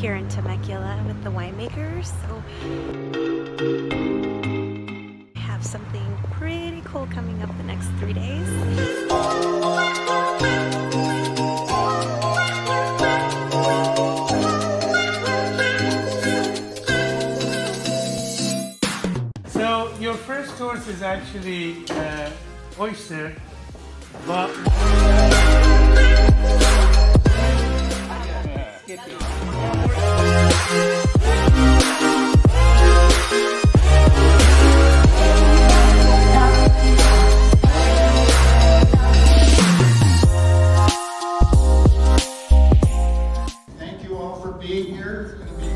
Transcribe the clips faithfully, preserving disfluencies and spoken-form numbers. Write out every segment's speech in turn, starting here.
here in Temecula with the winemakers, so I have something pretty cool coming up the next three days. Your first course is actually uh, oyster, but yeah. Thank you all for being here. It's going to be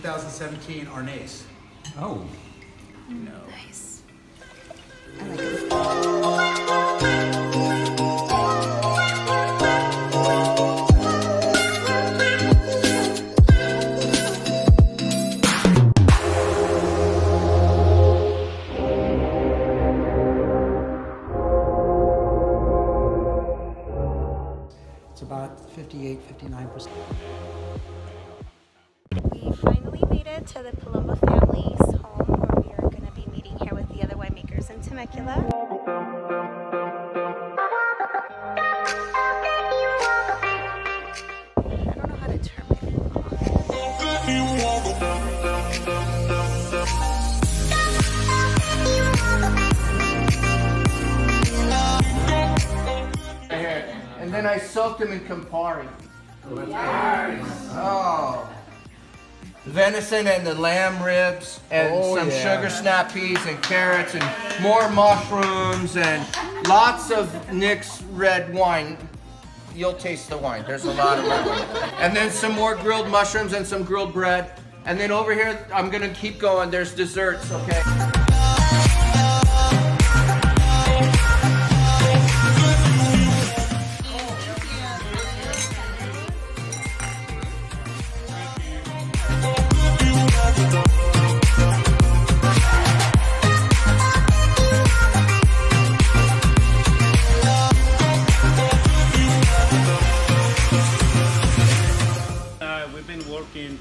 twenty seventeen Arneis. Oh. Mm, no. Nice. I like it. It's about fifty-eight, fifty-nine percent. To the Paloma family's home, where we are going to be meeting here with the other winemakers in Temecula. I don't know how to turn it off. And then I soaked them in Campari. Yes. Oh. Venison and the lamb ribs and oh, some yeah. sugar snap peas and carrots and more mushrooms and lots of Nick's red wine. You'll taste the wine. There's a lot of it. And then some more grilled mushrooms and some grilled bread. And then over here, I'm going to keep going. There's desserts, okay?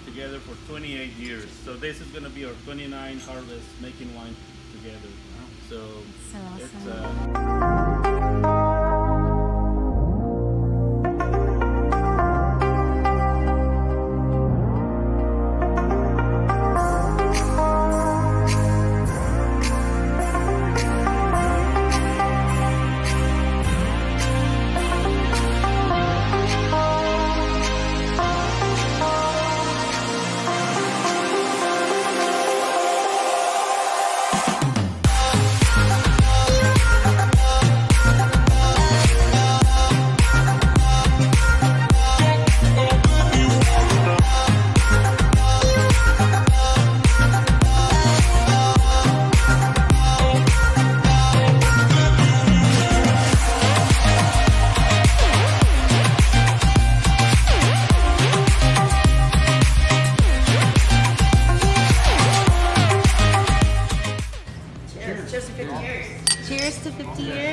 Together for twenty-eight years, so this is going to be our twenty-ninth harvest making wine together. So, so awesome. It's, Cheers to fifty years.